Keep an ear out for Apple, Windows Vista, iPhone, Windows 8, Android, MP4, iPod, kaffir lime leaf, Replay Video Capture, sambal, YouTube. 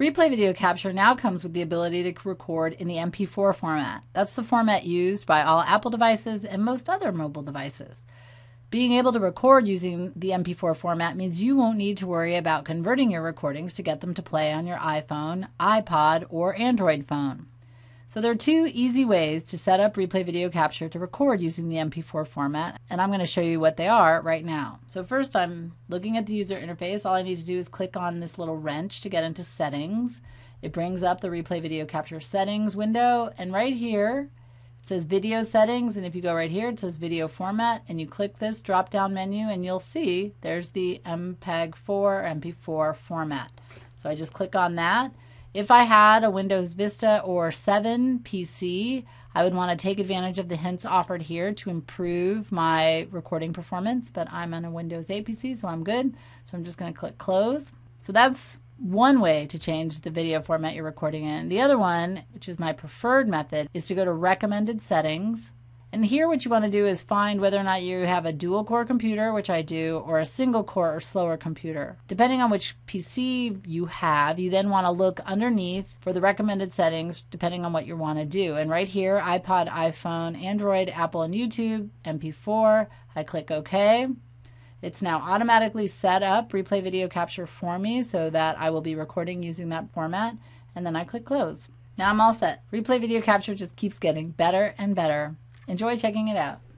Replay Video Capture now comes with the ability to record in the MP4 format. That's the format used by all Apple devices and most other mobile devices. Being able to record using the MP4 format means you won't need to worry about converting your recordings to get them to play on your iPhone, iPod, or Android phone. So there are two easy ways to set up Replay Video Capture to record using the MP4 format, and I'm going to show you what they are right now. So first, I'm looking at the user interface. All I need to do is click on this little wrench to get into Settings. It brings up the Replay Video Capture Settings window, and right here it says Video Settings, and if you go right here it says Video Format, and you click this drop-down menu and you'll see there's the MP4 format. So I just click on that. If I had a Windows Vista or 7 PC, I would want to take advantage of the hints offered here to improve my recording performance, but I'm on a Windows 8 PC, so I'm good. So I'm just going to click Close. So that's one way to change the video format you're recording in. The other one, which is my preferred method, is to go to Recommended Settings. And here what you want to do is find whether or not you have a dual-core computer, which I do, or a single-core or slower computer. Depending on which PC you have, you then want to look underneath for the recommended settings depending on what you want to do. And right here, iPod, iPhone, Android, Apple, and YouTube, MP4, I click OK. It's now automatically set up Replay Video Capture for me so that I will be recording using that format, and then I click Close. Now I'm all set. Replay Video Capture just keeps getting better and better. Enjoy checking it out.